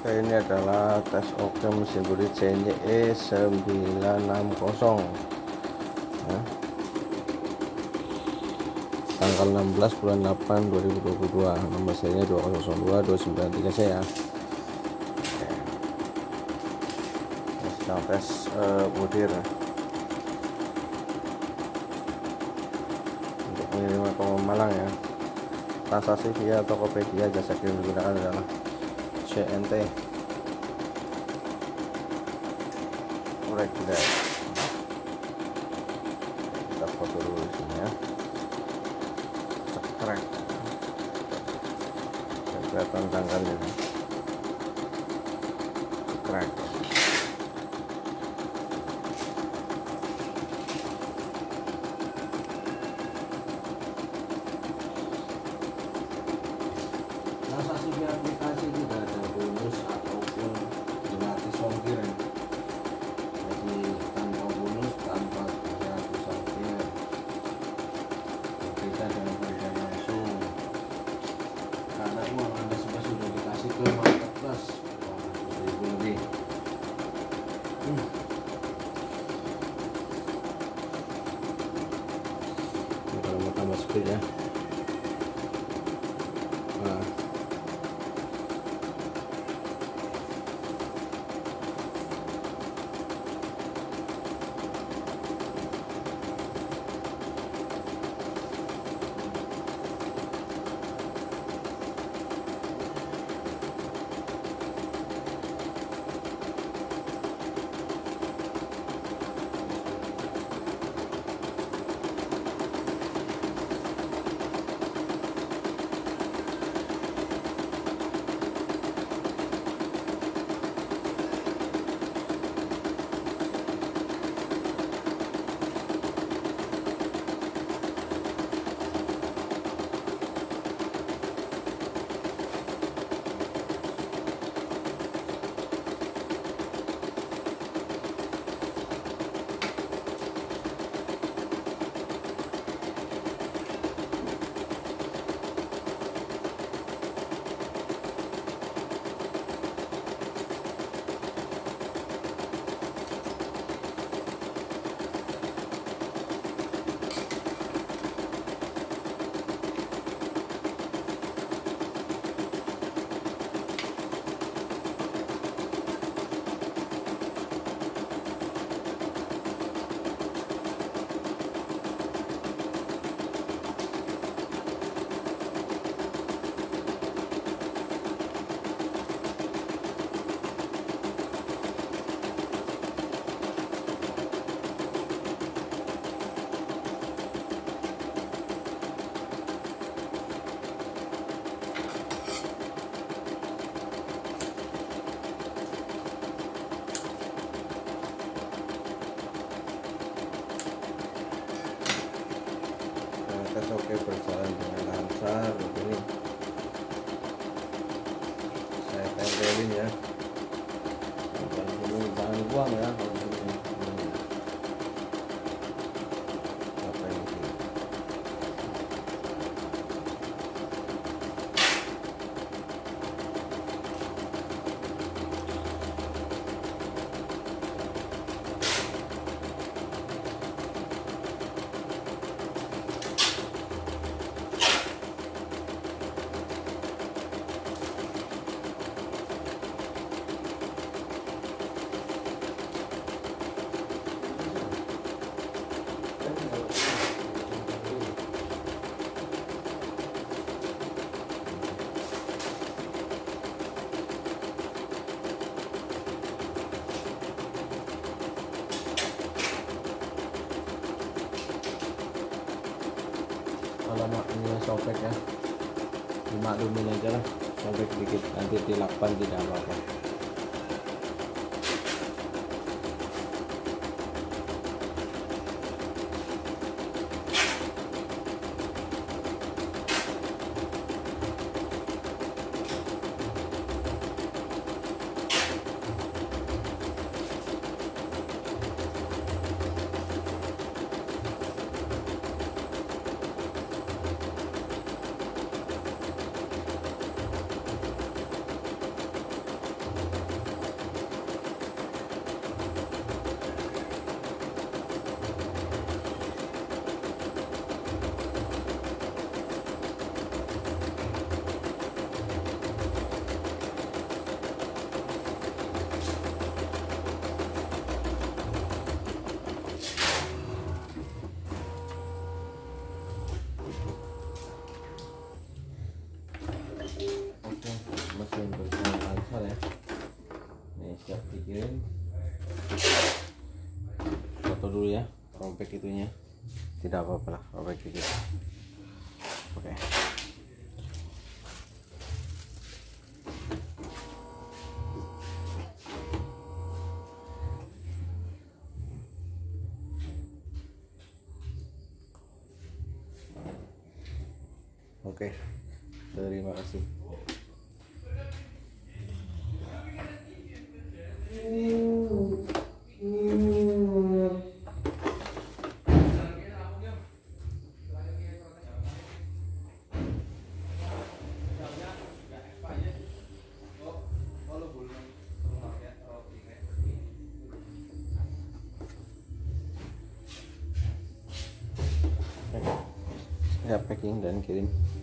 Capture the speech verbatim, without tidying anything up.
Oke, ini adalah tes oke mesin kulit C N Y E sembilan enam nol ya. Tanggal enam belas bulan delapan dua ribu dua puluh dua, nomor serinya dua nol nol dua dua sembilan tiga C ya. Oke. Kita sedang tes uh, butir untuk pengiriman ke Malang ya. Transaksi via Tokopedia, jasa kirim digunakan adalah C N T. Korek tidak. Kita foto dulu sini ya. Cekrek. Kelihatan tanggalnya. Cekrek. Transaksi via aplikasi tidak ada bonus ataupun gratis ongkir, jadi tanpa bonus, tanpa gratis ongkir, berbeda dengan pembelian langsung, karena uang Anda semua sudah dikasih ke marketplace dua puluh ribu lebih. hmm. Ini kalau mau tambah speed ya. Nah, oke, berjalan dengan lancar begini. Saya tempelin ya. Ini jangan buang ya. Ini sobek ya, dimaklumin aja lah, sobek dikit nanti dilakban tidak apa-apa. siap dikirim. Foto dulu ya, robek itunya. Tidak apa-apa lah, robek dikit. Oke. Okay. Oke, terima kasih. Oke, saya packing dan kirim.